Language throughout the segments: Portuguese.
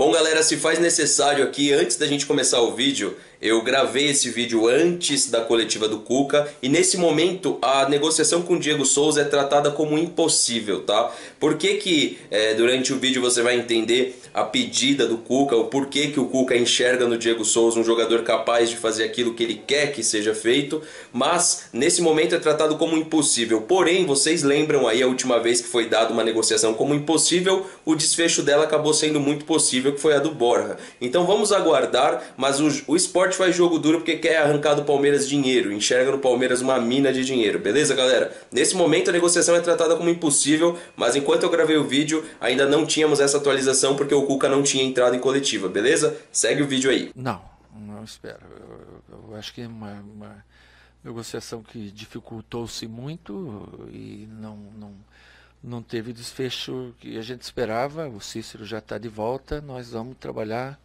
Bom, galera, se faz necessário aqui, antes da gente começar o vídeo, eu gravei esse vídeo antes da coletiva do Cuca e nesse momento a negociação com o Diego Souza é tratada como impossível, tá? Por que que durante o vídeo você vai entender a pedida do Cuca, o porquê que o Cuca enxerga no Diego Souza um jogador capaz de fazer aquilo que ele quer que seja feito, mas nesse momento é tratado como impossível. Porém, vocês lembram aí a última vez que foi dada uma negociação como impossível, o desfecho dela acabou sendo muito possível, que foi a do Borja. Então vamos aguardar, mas o Sport faz jogo duro porque quer arrancar do Palmeiras dinheiro, enxerga no Palmeiras uma mina de dinheiro, beleza, galera? Nesse momento a negociação é tratada como impossível, mas enquanto eu gravei o vídeo ainda não tínhamos essa atualização porque o Cuca não tinha entrado em coletiva, beleza? Segue o vídeo aí. Não espero. Eu acho que é uma negociação que dificultou-se muito e não teve o desfecho que a gente esperava. O Cícero já está de volta, nós vamos trabalhar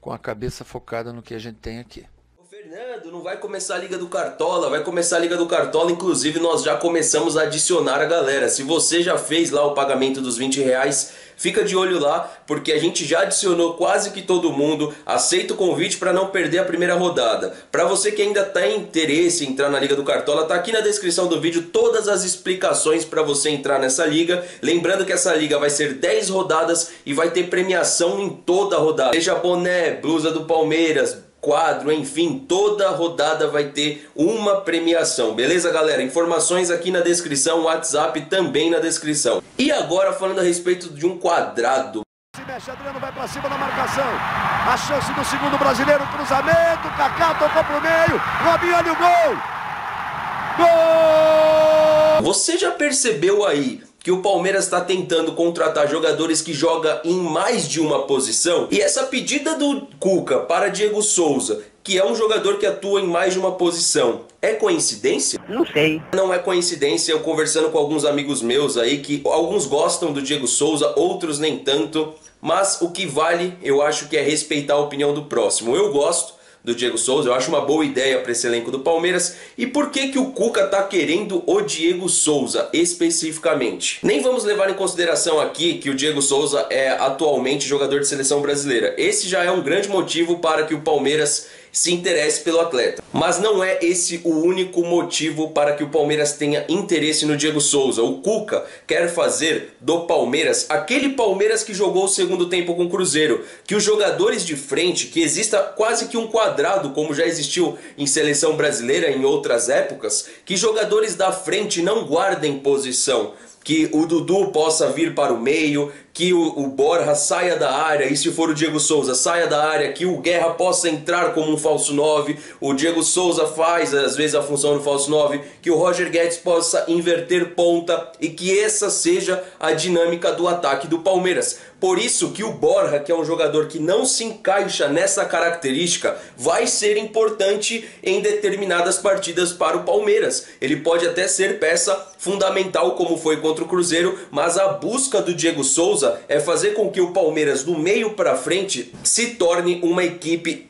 com a cabeça focada no que a gente tem aqui. Ô Fernando, não vai começar a Liga do Cartola, vai começar a Liga do Cartola, inclusive nós já começamos a adicionar a galera. Se você já fez lá o pagamento dos R$20, fica de olho lá, porque a gente já adicionou quase que todo mundo. Aceita o convite para não perder a primeira rodada. Para você que ainda tem interesse em entrar na Liga do Cartola, tá aqui na descrição do vídeo todas as explicações para você entrar nessa liga. Lembrando que essa liga vai ser 10 rodadas e vai ter premiação em toda a rodada. Seja boné, blusa do Palmeiras, quadro, enfim, toda rodada vai ter uma premiação, beleza, galera? Informações aqui na descrição, WhatsApp também na descrição. E agora falando a respeito de um quadrado. Se mexe, Adriano vai pra cima na marcação, a chance do segundo brasileiro, cruzamento, Kaká tocou pro meio, Robinho, olha o gol! Gol! Você já percebeu aí que o Palmeiras está tentando contratar jogadores que jogam em mais de uma posição? E essa pedida do Cuca para Diego Souza, que é um jogador que atua em mais de uma posição, é coincidência? Não sei. Não é coincidência. Eu conversando com alguns amigos meus aí, que alguns gostam do Diego Souza, outros nem tanto, mas o que vale, eu acho que é respeitar a opinião do próximo. Eu gosto do Diego Souza, eu acho uma boa ideia para esse elenco do Palmeiras. E por que que o Cuca tá querendo o Diego Souza especificamente? Nem vamos levar em consideração aqui que o Diego Souza é atualmente jogador de seleção brasileira. Esse já é um grande motivo para que o Palmeiras se interesse pelo atleta. Mas não é esse o único motivo para que o Palmeiras tenha interesse no Diego Souza. O Cuca quer fazer do Palmeiras aquele Palmeiras que jogou o segundo tempo com o Cruzeiro, que os jogadores de frente, que exista quase que um quadrado, como já existiu em seleção brasileira em outras épocas, que jogadores da frente não guardem posição, que o Dudu possa vir para o meio, que o Borja saia da área, e se for o Diego Souza, saia da área, que o Guerra possa entrar como um falso 9, o Diego Souza faz às vezes a função do falso 9, que o Roger Guedes possa inverter ponta e que essa seja a dinâmica do ataque do Palmeiras. Por isso que o Borja, que é um jogador que não se encaixa nessa característica, vai ser importante em determinadas partidas para o Palmeiras. Ele pode até ser peça fundamental, como foi contra o Cruzeiro, mas a busca do Diego Souza é fazer com que o Palmeiras do meio para frente se torne uma equipe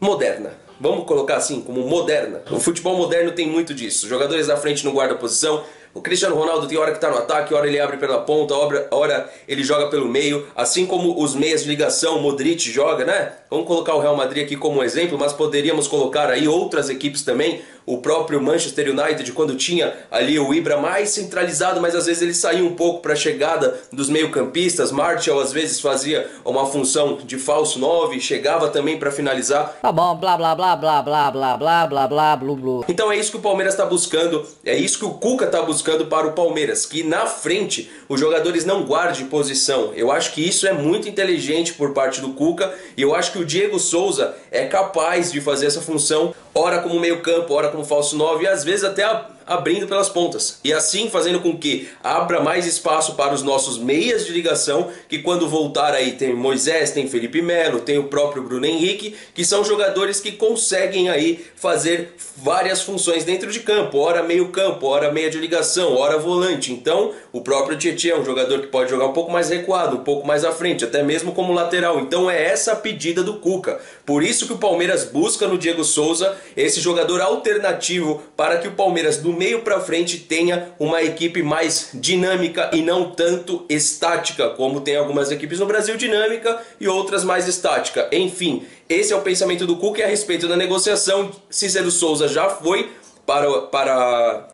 moderna. Vamos colocar assim, como moderna. O futebol moderno tem muito disso. Os jogadores da frente não guardam posição. O Cristiano Ronaldo tem hora que tá no ataque, hora ele abre pela ponta, hora ele joga pelo meio. Assim como os meias de ligação, o Modric joga, né? Vamos colocar o Real Madrid aqui como exemplo, mas poderíamos colocar aí outras equipes também. O próprio Manchester United, quando tinha ali o Ibra mais centralizado, mas às vezes ele saía um pouco para a chegada dos meio-campistas. Martial às vezes fazia uma função de falso 9, chegava também para finalizar. Tá bom, blá blá blá blá blá blá blá blá blá blá. Então é isso que o Palmeiras está buscando, é isso que o Cuca está buscando para o Palmeiras, que na frente os jogadores não guardem posição. Eu acho que isso é muito inteligente por parte do Cuca e eu acho que o Diego Souza é capaz de fazer essa função, ora como meio-campo, ora como falso 9 e às vezes até abrindo pelas pontas. E assim fazendo com que abra mais espaço para os nossos meias de ligação, que quando voltar aí tem Moisés, tem Felipe Melo, tem o próprio Bruno Henrique, que são jogadores que conseguem aí fazer várias funções dentro de campo, ora meio-campo, ora meia de ligação, ora volante. Então, o próprio Tietê é um jogador que pode jogar um pouco mais recuado, um pouco mais à frente, até mesmo como lateral. Então é essa a pedida do Cuca. Por isso que o Palmeiras busca no Diego Souza esse jogador alternativo para que o Palmeiras do meio para frente tenha uma equipe mais dinâmica e não tanto estática, como tem algumas equipes no Brasil, dinâmica e outras mais estática. Enfim, esse é o pensamento do Cuca a respeito da negociação. Cícero Souza já foi para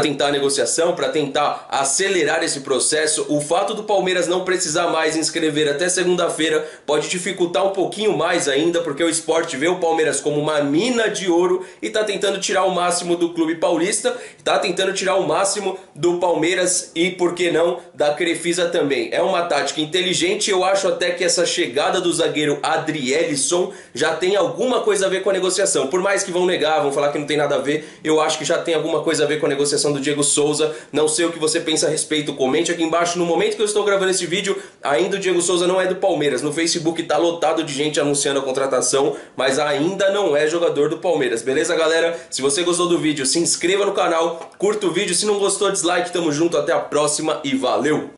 tentar a negociação, para tentar acelerar esse processo. O fato do Palmeiras não precisar mais inscrever até segunda-feira pode dificultar um pouquinho mais ainda, porque o Sport vê o Palmeiras como uma mina de ouro e está tentando tirar o máximo do clube paulista, está tentando tirar o máximo do Palmeiras e, por que não, da Crefisa também. É uma tática inteligente. Eu acho até que essa chegada do zagueiro Adrielison já tem alguma coisa a ver com a negociação. Por mais que vão negar, vão falar que não tem nada a ver, eu acho que já tem alguma coisa a ver com a negociação do Diego Souza. Não sei o que você pensa a respeito, comente aqui embaixo. No momento que eu estou gravando esse vídeo, ainda o Diego Souza não é do Palmeiras. No Facebook tá lotado de gente anunciando a contratação, mas ainda não é jogador do Palmeiras. Beleza, galera? Se você gostou do vídeo, se inscreva no canal, curta o vídeo. Se não gostou, dislike. Tamo junto, até a próxima e valeu!